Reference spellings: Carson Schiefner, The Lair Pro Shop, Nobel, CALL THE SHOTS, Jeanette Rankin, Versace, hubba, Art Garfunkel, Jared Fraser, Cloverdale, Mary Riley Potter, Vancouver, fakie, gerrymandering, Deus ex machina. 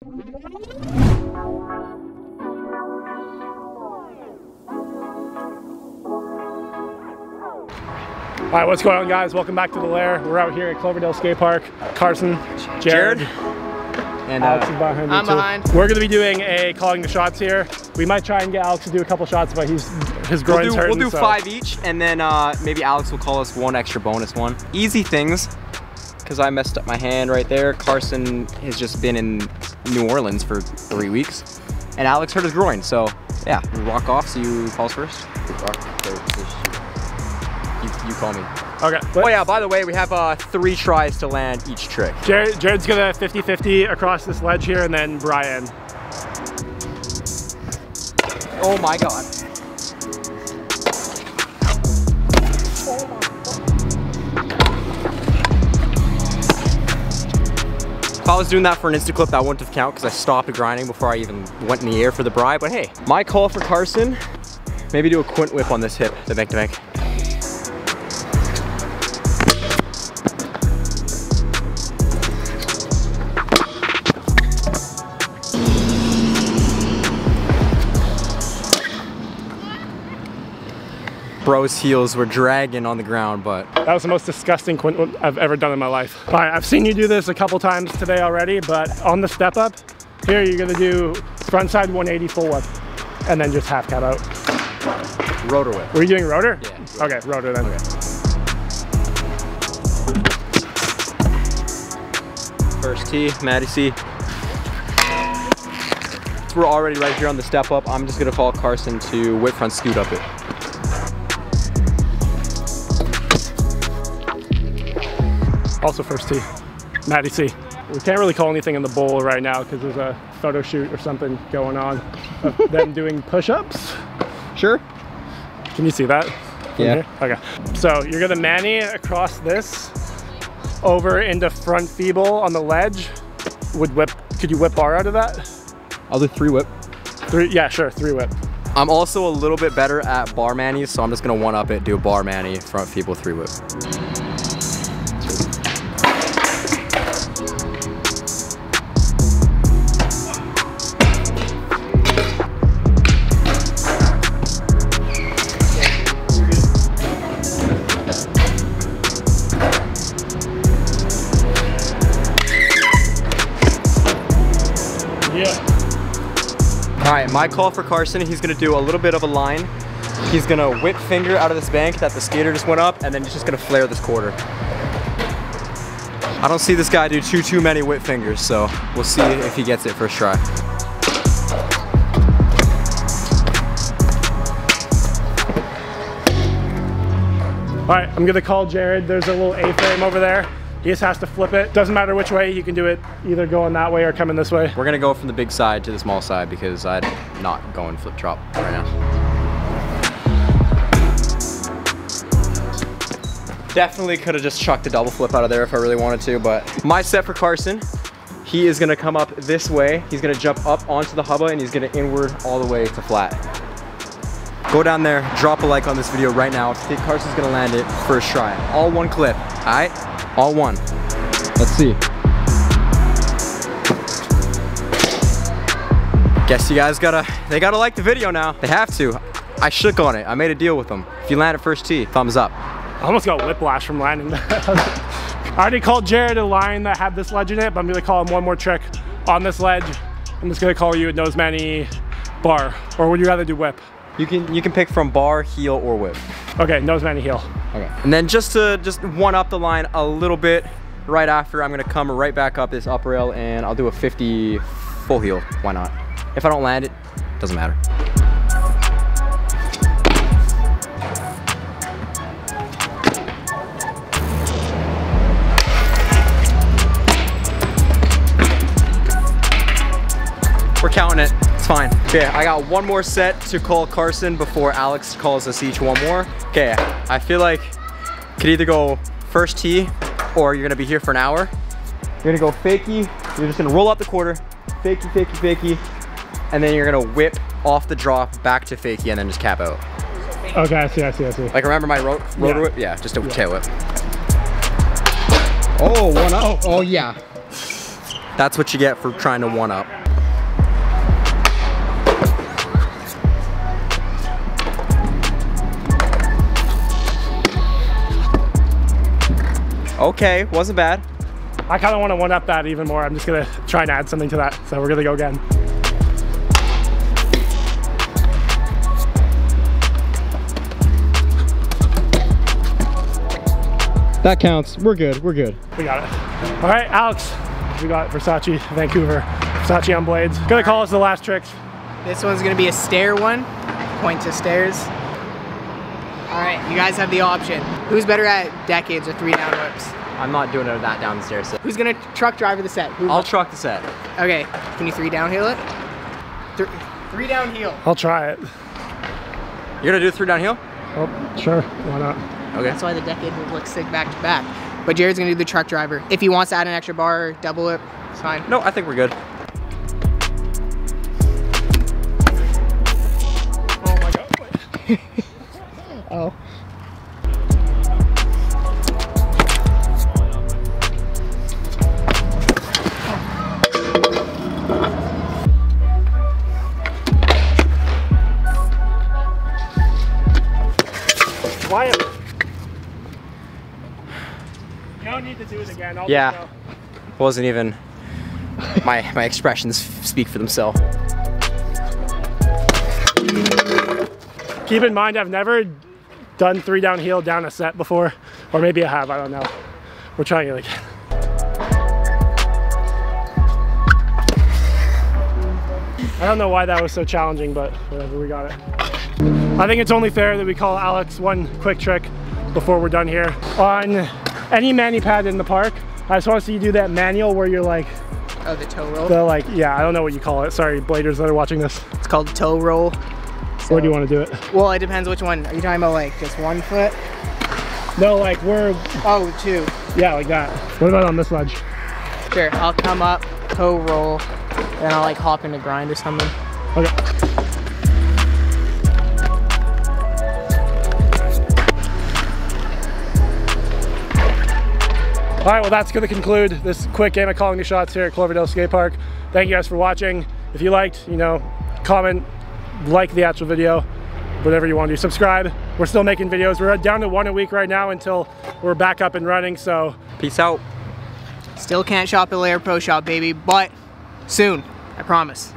All right, what's going on, guys? Welcome back to The Lair. We're out here at Cloverdale Skate Park. Carson, Jared, and Alex is behind me. I'm behind. We're going to be doing a calling the shots here. We might try and get Alex to do a couple shots, but his groin's hurting. We'll do five each, and then maybe Alex will call us one extra bonus one. Easy things, because I messed up my hand right there. Carson has just been in New Orleans for 3 weeks, and Alex hurt his groin. So yeah, we walk off. So you call us first. You call me. Okay. What? Oh yeah, by the way, we have 3 tries to land each trick. Jared's gonna 50-50 across this ledge here, and then Brian. Oh my God. If I was doing that for an Instaclip, that wouldn't have count because I stopped grinding before I even went in the air for the bri, but hey. My call for Carson, maybe do a quint whip on this hip, the bank to bank. Bro's heels were dragging on the ground, but. That was the most disgusting quint I've ever done in my life. All right, I've seen you do this a couple times today already, but on the step up, here you're gonna do front side 180 full whip, and then just half cat out. Rotor whip. Were you doing rotor? Yeah. Rotor. Okay, rotor then. Okay. First tee, Maddie C. Since we're already right here on the step up, I'm just gonna call Carson to whip front scoot up it. Also first tee, Maddie C. We can't really call anything in the bowl right now because there's a photo shoot or something going on of them doing push-ups. Sure. Can you see that? Yeah. Okay. So you're gonna Manny across this, over into front feeble on the ledge. Could you whip bar out of that? I'll do 3 whip. 3, yeah, sure, 3 whip. I'm also a little bit better at bar Manny, so I'm just gonna one up it, do a bar Manny, front feeble, 3 whip. All right, my call for Carson, he's gonna do a little bit of a line. He's gonna whip finger out of this bank that the skater just went up, and then he's just gonna flare this quarter. I don't see this guy do too many whip fingers, so we'll see if he gets it first try. All right, I'm gonna call Jared. There's a little A-frame over there. He just has to flip it. Doesn't matter which way, you can do it either going that way or coming this way. We're gonna go from the big side to the small side because I'm not going flip chop right now. Definitely could have just chucked a double flip out of there if I really wanted to, but my set for Carson, he is gonna come up this way. He's gonna jump up onto the hubba and he's gonna inward all the way to flat. Go down there, drop a like on this video right now. I think Carson's gonna land it first try. All one clip, all right? All one. Let's see. Guess you guys they gotta like the video now. They have to. I shook on it. I made a deal with them. If you land at first tee, thumbs up. I almost got whiplash from landing that. I already called Jared a line that had this ledge in it, but I'm gonna call him one more trick on this ledge. I'm just gonna call you a nose manny bar. Or would you rather do whip? You can pick from bar, heel, or whip. Okay, nose manny heel. Okay. And then just one up the line a little bit right after, I'm gonna come right back up this up rail and I'll do a 50 full heel. Why not? If I don't land it, doesn't matter. We're counting it. It's fine. Okay, I got one more set to call Carson before Alex calls us each one more. Okay, I feel like you could either go first tee or you're gonna be here for an hour. You're gonna go fakie, you're just gonna roll out the quarter, fakie, fakie, fakie, and then you're gonna whip off the drop back to fakie and then just cap out. Okay, I see. Like remember my rotor whip? Yeah, just a tail whip. Oh, one up. Oh yeah. That's what you get for trying to one-up. Okay, wasn't bad. I kind of want to one-up that even more. I'm just going to try and add something to that. So we're going to go again. That counts. We're good. We're good. We got it. All right, Alex. We got Versace, Vancouver. Versace on blades. Gonna call us the last tricks. This one's gonna be a stair one. Point to stairs. All right, you guys have the option. Who's better at decades or 3-down whips? I'm not doing it that down the stair set. Who's gonna truck driver the set? Who? I'll truck the set. Okay. Can you 3-down heel it? Three down heel. I'll try it. You're gonna do a 3-down heel? Oh, sure. Why not? Okay. That's why the decade would look sick back to back. But Jared's gonna do the truck driver. If he wants to add an extra bar or double it, it's fine. No, I think we're good. Oh my God. Oh. Wyatt. You don't need to do it again. I'll yeah, wasn't even my expressions speak for themselves. Keep in mind, I've never done 3-down heel down a set before, or maybe I have. I don't know. We're trying it again. I don't know why that was so challenging, but whatever, we got it. I think it's only fair that we call Alex one quick trick before we're done here on. Any mani pad in the park, I just want to see you do that manual where you're like... Oh, the toe roll? The like, yeah, I don't know what you call it. Sorry, bladers that are watching this. It's called toe roll. So, where do you want to do it? Well, it depends which one. Are you talking about like just 1 foot? No, like we're... Oh, two. Yeah, like that. What about on this ledge? Sure, I'll come up, toe roll, and I'll like hop into grind or something. Okay. All right, well, that's gonna conclude this quick game of calling the shots here at Cloverdale Skate Park. Thank you guys for watching. If you liked, you know, comment, like the actual video, whatever you want to do. Subscribe. We're still making videos. We're down to 1 a week right now until we're back up and running, so. Peace out. Still can't shop at Lair Pro Shop, baby, but soon, I promise.